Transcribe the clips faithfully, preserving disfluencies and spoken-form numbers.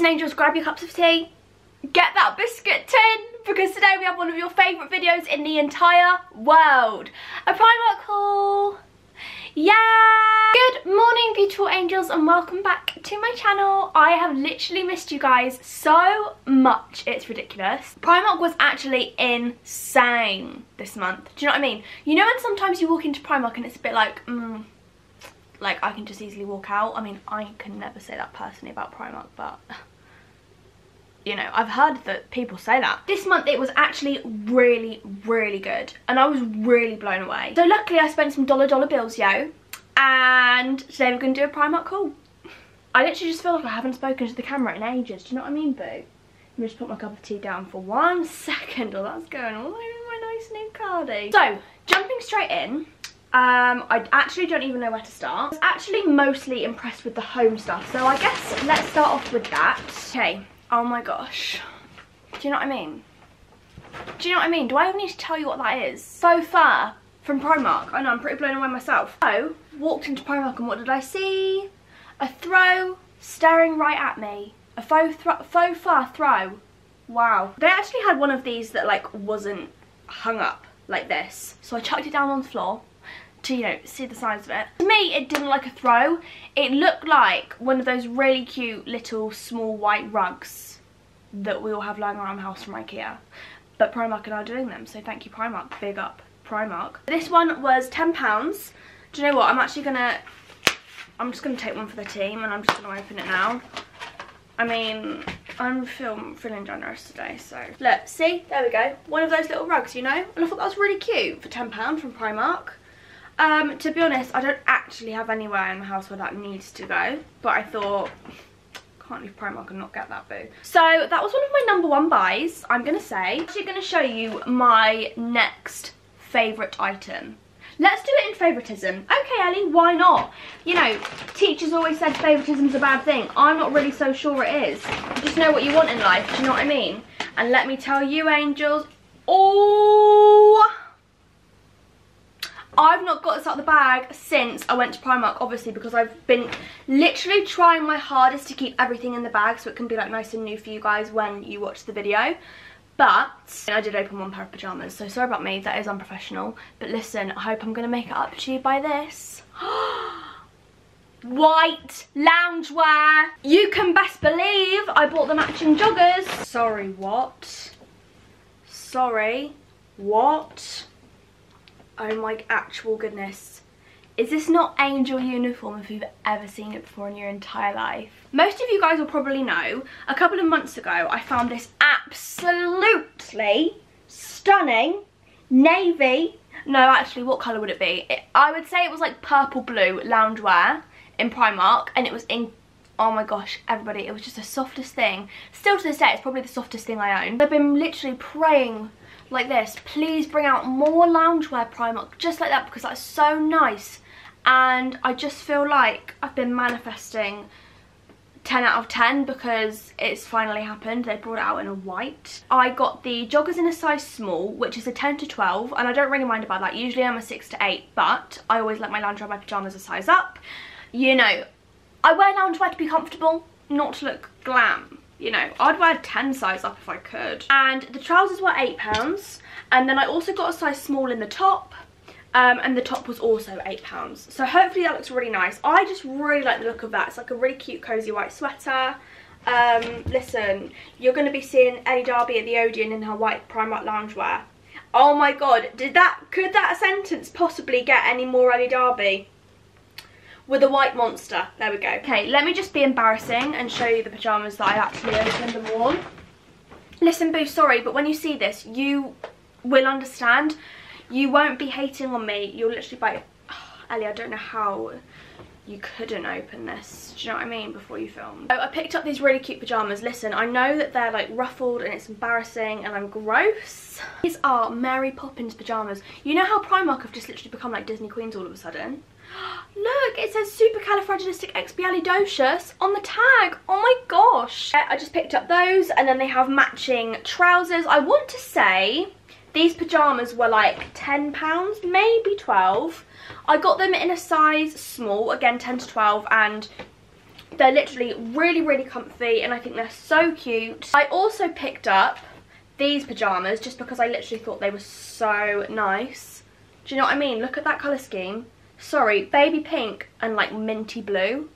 Listen angels, grab your cups of tea, get that biscuit tin, because today we have one of your favourite videos in the entire world. A Primark haul! Yeah! Good morning beautiful angels and welcome back to my channel. I have literally missed you guys so much, it's ridiculous. Primark was actually insane this month, do you know what I mean? You know when sometimes you walk into Primark and it's a bit like, mm, like I can just easily walk out? I mean, I can never say that personally about Primark, but you know, I've heard that people say that. This month it was actually really, really good and I was really blown away. So luckily I spent some dollar dollar bills, yo, and today we're going to do a Primark haul. I literally just feel like I haven't spoken to the camera in ages, do you know what I mean, boo? Let me just put my cup of tea down for one second. Oh, that's going all over my nice new cardie. So, jumping straight in, um, I actually don't even know where to start. I was actually mostly impressed with the home stuff, so I guess let's start off with that. Okay. Oh my gosh, do you know what I mean? Do you know what I mean? Do I even need to tell you what that is? So far from Primark, I know, I'm pretty blown away myself. So, walked into Primark and what did I see? A throw staring right at me. A faux, faux far throw. Wow. They actually had one of these that like wasn't hung up like this. So I chucked it down on the floor to, you know, see the size of it. To me, it didn't like a throw. It looked like one of those really cute little small white rugs that we all have lying around the house from Ikea. But Primark and I are doing them, so thank you Primark. Big up Primark. This one was ten pounds. Do you know what? I'm actually gonna, I'm just gonna take one for the team and I'm just gonna open it now. I mean, I'm feeling, feeling generous today, so. Look, see? There we go. One of those little rugs, you know? And I thought that was really cute for ten pounds from Primark. Um, to be honest, I don't actually have anywhere in the house where that needs to go, but I thought, can't leave Primark and not get that, boo. So that was one of my number one buys, I'm going to say. I'm actually going to show you my next favourite item. Let's do it in favouritism. Okay, Ellie, why not? You know, teachers always said favouritism's a bad thing. I'm not really so sure it is. Just know what you want in life, do you know what I mean? And let me tell you, angels, oh, I've not got this out of the bag since I went to Primark, obviously, because I've been literally trying my hardest to keep everything in the bag so it can be like nice and new for you guys when you watch the video. But I did open one pair of pyjamas, so sorry about me, that is unprofessional. But listen, I hope I'm going to make it up to you by this. White loungewear! You can best believe I bought the matching joggers. Sorry, what? Sorry, what? Oh my actual goodness. Is this not angel uniform if you've ever seen it before in your entire life? Most of you guys will probably know, a couple of months ago, I found this absolutely stunning navy. No, actually, what colour would it be? It, I would say it was like purple blue loungewear in Primark, and it was in, oh my gosh, everybody, it was just the softest thing. Still to this day, it's probably the softest thing I own. I've been literally praying like this, please bring out more loungewear Primark, just like that, because that's so nice. And I just feel like I've been manifesting ten out of ten because it's finally happened. They brought it out in a white. I got the joggers in a size small, which is a ten to twelve, and I don't really mind about that. Usually I'm a six to eight, but I always let my loungewear, my pyjamas, a size up. You know, I wear loungewear to be comfortable, not to look glam. You know, I'd wear ten size up if I could. And the trousers were eight pounds. And then I also got a size small in the top. Um, and the top was also eight pounds. So hopefully that looks really nice. I just really like the look of that. It's like a really cute, cosy white sweater. Um, listen, you're going to be seeing Elle Darby at the Odeon in her white Primark loungewear. Oh my God, did that, could that sentence possibly get any more Elle Darby? With a white monster. There we go. Okay, let me just be embarrassing and show you the pyjamas that I actually opened and worn. Listen, boo, sorry, but when you see this, you will understand. You won't be hating on me. You'll literally be like, oh, Ellie, I don't know how you couldn't open this. Do you know what I mean? Before you film. So I picked up these really cute pyjamas. Listen, I know that they're like ruffled and it's embarrassing and I'm gross. These are Mary Poppins pyjamas. You know how Primark have just literally become like Disney Queens all of a sudden? Look, it says supercalifragilisticexpialidocious on the tag. Oh my gosh. I just picked up those and then they have matching trousers. I want to say these pyjamas were like ten pounds, maybe twelve. I got them in a size small, again ten to twelve, and They're literally really, really comfy, and I think they're so cute. I also picked up these pajamas just because I literally thought they were so nice. Do you know what I mean? Look at that colour scheme. Sorry, baby pink and like minty blue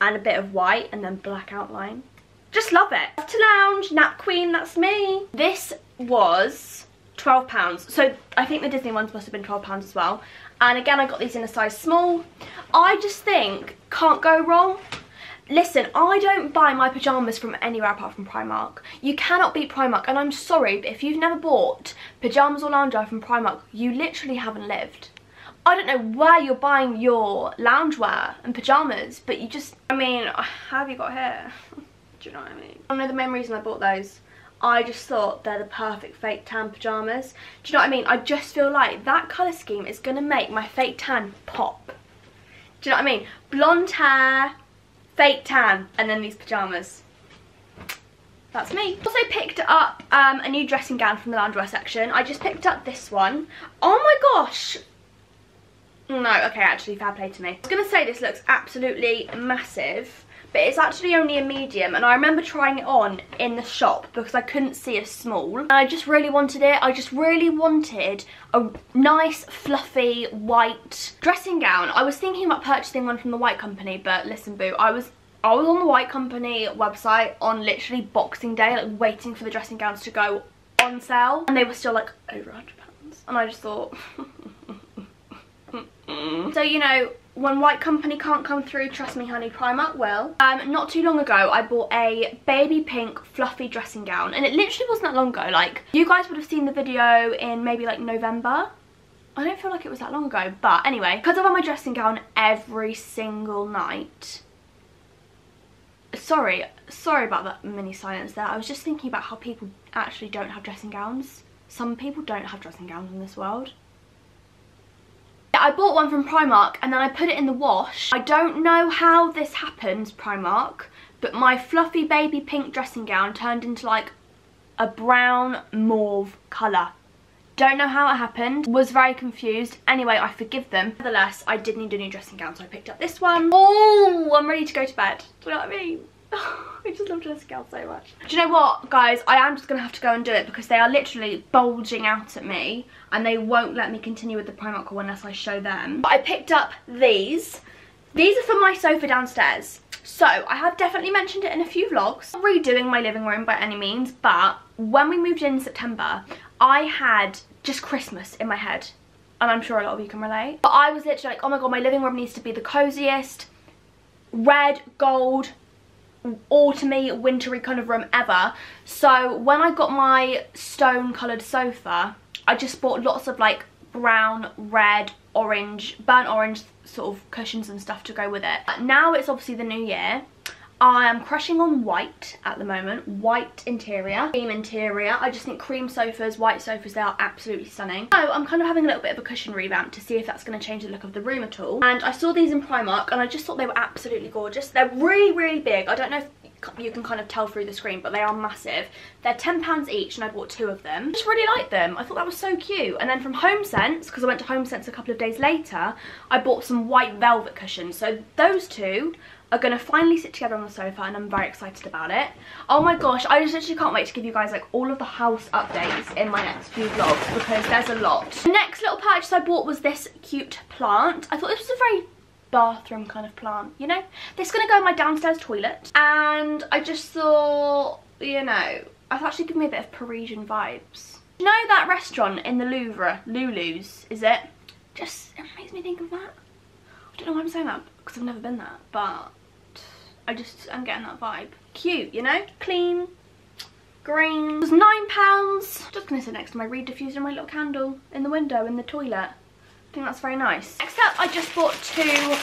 and a bit of white and then black outline. Just love it. Love to lounge, nap queen, that's me. This was twelve pounds. So I think the Disney ones must have been twelve pounds as well. And again, I got these in a size small. I just think can't go wrong. Listen, I don't buy my pyjamas from anywhere apart from Primark. You cannot beat Primark, and I'm sorry, but if you've never bought pyjamas or loungewear from Primark, you literally haven't lived. I don't know where you're buying your loungewear and pyjamas, but you just, I mean, how have you got here? Do you know what I mean? I know the main reason I bought those. I just thought they're the perfect fake tan pyjamas. Do you know what I mean? I just feel like that colour scheme is going to make my fake tan pop. Do you know what I mean? Blonde hair, fake tan, and then these pyjamas. That's me. Also picked up um, a new dressing gown from the loungewear section. I just picked up this one. Oh my gosh! No, okay, actually, fair play to me. I was going to say this looks absolutely massive, but it's actually only a medium, and I remember trying it on in the shop because I couldn't see a small. And I just really wanted it. I just really wanted a nice, fluffy, white dressing gown. I was thinking about purchasing one from the White Company, but listen, boo, I was I was on the White Company website on literally Boxing Day, like waiting for the dressing gowns to go on sale, and they were still like over a hundred pounds, and I just thought... So, you know, when White Company can't come through, trust me honey, Primark will. Um, not too long ago, I bought a baby pink fluffy dressing gown, and it literally wasn't that long ago. Like, you guys would have seen the video in maybe like November. I don't feel like it was that long ago, but anyway, because I've had my dressing gown every single night. Sorry, sorry about that mini silence there. I was just thinking about how people actually don't have dressing gowns. Some people don't have dressing gowns in this world. I bought one from Primark and then I put it in the wash. I don't know how this happens, Primark, but my fluffy baby pink dressing gown turned into like a brown mauve colour. Don't know how it happened. Was very confused. Anyway, I forgive them. Nevertheless, I did need a new dressing gown, so I picked up this one. Oh, I'm ready to go to bed. Do you know what I mean? I just love dressing gowns so much. Do you know what, guys? I am just going to have to go and do it because they are literally bulging out at me and they won't let me continue with the Primark one unless I show them. But I picked up these. These are for my sofa downstairs. So, I have definitely mentioned it in a few vlogs. I'm not redoing my living room by any means, but when we moved in September, I had just Christmas in my head. And I'm sure a lot of you can relate. But I was literally like, oh my god, my living room needs to be the coziest, red, gold, autumny, wintry kind of room ever. So when I got my stone coloured sofa, I just bought lots of like brown, red, orange, burnt orange sort of cushions and stuff to go with it. But now it's obviously the new year. I am crushing on white at the moment. White interior, cream interior. I just think cream sofas, white sofas, they are absolutely stunning. So I'm kind of having a little bit of a cushion revamp to see if that's going to change the look of the room at all. And I saw these in Primark and I just thought they were absolutely gorgeous. They're really, really big. I don't know if you can kind of tell through the screen, but they are massive. They're ten pounds each and I bought two of them. I just really liked them. I thought that was so cute. And then from HomeSense, because I went to HomeSense a couple of days later, I bought some white velvet cushions. So those two are going to finally sit together on the sofa and I'm very excited about it. Oh my gosh, I just literally can't wait to give you guys like all of the house updates in my next few vlogs because there's a lot. The next little purchase I bought was this cute plant. I thought this was a very bathroom kind of plant, you know? This is going to go in my downstairs toilet and I just thought, you know, it's actually given me a bit of Parisian vibes. You know that restaurant in the Louvre, Lulu's, is it? Just, it makes me think of that. I don't know why I'm saying that because I've never been there, but I just, I'm getting that vibe. Cute, you know? Clean, green. It was nine pounds. Just gonna sit next to my reed diffuser and my little candle in the window in the toilet. I think that's very nice. Next up, I just bought two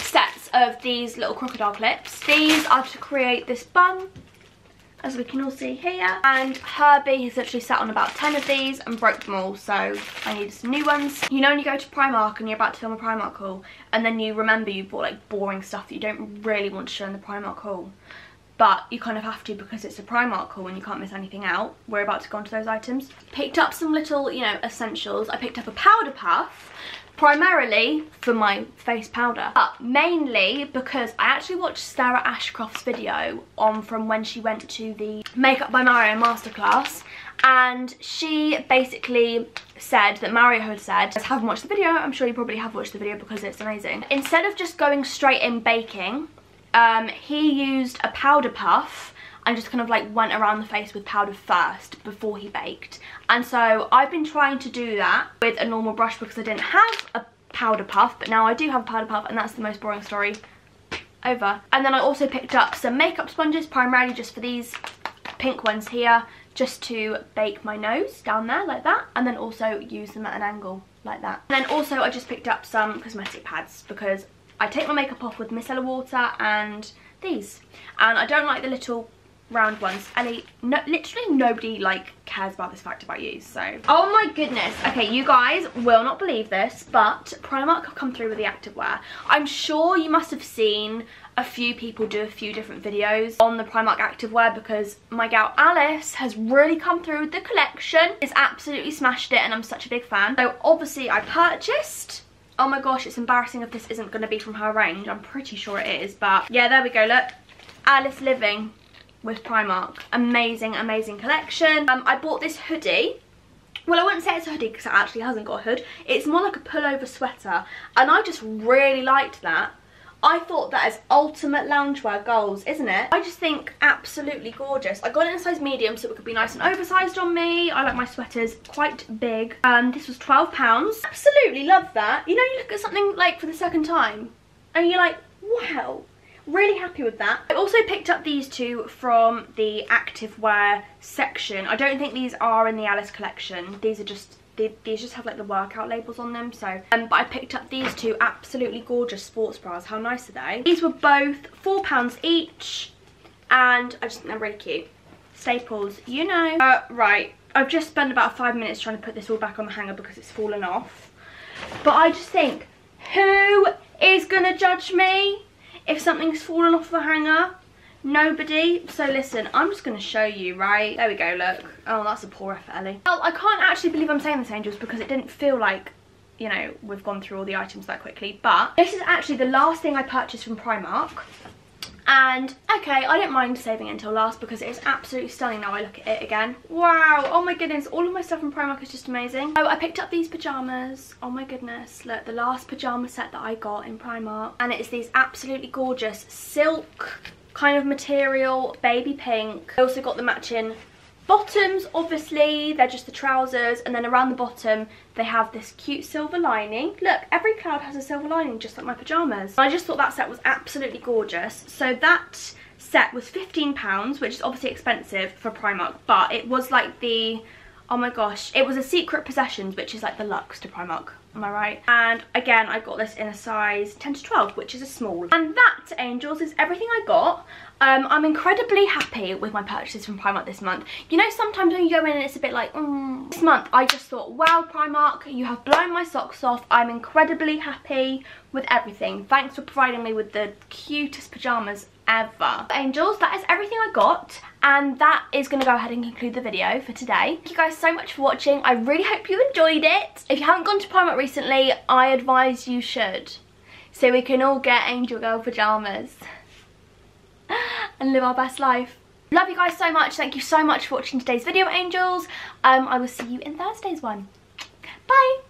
sets of these little crocodile clips. These are to create this bun, as we can all see here. And Herbie has literally sat on about ten of these and broke them all, so I needed some new ones. You know when you go to Primark and you're about to film a Primark haul and then you remember you bought like boring stuff that you don't really want to show in the Primark haul. but you kind of have to because it's a Primark haul and you can't miss anything out. We're about to go on to those items. Picked up some little, you know, essentials. I picked up a powder puff, primarily for my face powder, but mainly because I actually watched Sarah Ashcroft's video on from when she went to the Makeup by Mario masterclass, and she basically said that Mario had said, I haven't watched the video, I'm sure you probably have watched the video because it's amazing. Instead of just going straight in baking, um, he used a powder puff and just kind of like went around the face with powder first before he baked. And so I've been trying to do that with a normal brush because I didn't have a powder puff, but now I do have a powder puff, and that's the most boring story over. And then I also picked up some makeup sponges, primarily just for these pink ones here, just to bake my nose down there like that, and then also use them at an angle like that. And then also I just picked up some cosmetic pads because I take my makeup off with micellar water and these, and I don't like the little round ones. Ellie, no, literally nobody like cares about this fact about you, so. Oh my goodness. Okay, you guys will not believe this, but Primark have come through with the activewear. I'm sure you must have seen a few people do a few different videos on the Primark activewear because my gal Alice has really come through with the collection. It's absolutely smashed it and I'm such a big fan. So obviously I purchased. Oh my gosh, it's embarrassing if this isn't going to be from her range. I'm pretty sure it is, but yeah, there we go, look. Alice Living with Primark. Amazing, amazing collection. Um, I bought this hoodie. Well, I wouldn't say it's a hoodie because it actually hasn't got a hood. It's more like a pullover sweater, and I just really liked that. I thought that is ultimate loungewear goals, isn't it? I just think absolutely gorgeous. I got it in a size medium so it could be nice and oversized on me. I like my sweaters quite big. Um, this was twelve pounds. Absolutely love that. You know, you look at something like for the second time and you're like, wow. Really happy with that. I also picked up these two from the activewear section. I don't think these are in the Alice collection. These are just, they, these just have like the workout labels on them, so. Um, but I picked up these two absolutely gorgeous sports bras. How nice are they? These were both four pounds each, and I just think they're really cute. Staples, you know. Uh, right, I've just spent about five minutes trying to put this all back on the hanger because it's fallen off. But I just think, who is gonna judge me if something's fallen off the hanger? Nobody. So listen, I'm just going to show you, right? There we go, look. Oh, that's a poor effort, Ellie. Well, I can't actually believe I'm saying this, Angels, because it didn't feel like, you know, we've gone through all the items that quickly. But this is actually the last thing I purchased from Primark. And, okay, I don't mind saving it until last because it's absolutely stunning now I look at it again. Wow, oh my goodness, all of my stuff from Primark is just amazing. Oh, I picked up these pyjamas. Oh my goodness, look, the last pyjama set that I got in Primark. And it is these absolutely gorgeous silk kind of material, baby pink. I also got the matching bottoms, obviously. They're just the trousers. And then around the bottom, they have this cute silver lining. Look, every cloud has a silver lining, just like my pyjamas. And I just thought that set was absolutely gorgeous. So that set was fifteen pounds, which is obviously expensive for Primark. But it was like the, oh my gosh, it was a Secret Possessions, which is like the luxe to Primark. Am I right? And again, I got this in a size ten to twelve, which is a small. And that, Angels, is everything I got. Um, I'm incredibly happy with my purchases from Primark this month. You know, sometimes when you go in and it's a bit like, mm. This month I just thought, wow, Primark, you have blown my socks off. I'm incredibly happy with everything. Thanks for providing me with the cutest pyjamas ever. Angels, that is everything I got, and that is going to go ahead and conclude the video for today. Thank you guys so much for watching. I really hope you enjoyed it. If you haven't gone to Primark recently, I advise you should, so we can all get Angel Girl pyjamas and live our best life. Love you guys so much. Thank you so much for watching today's video, Angels. Um, I will see you in Thursday's one. Bye.